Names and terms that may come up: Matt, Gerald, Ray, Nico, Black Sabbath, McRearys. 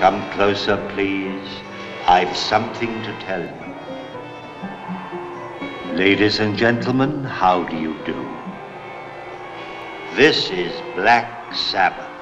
Come closer, please. I've something to tell you. Ladies and gentlemen, how do you do? This is Black Sabbath.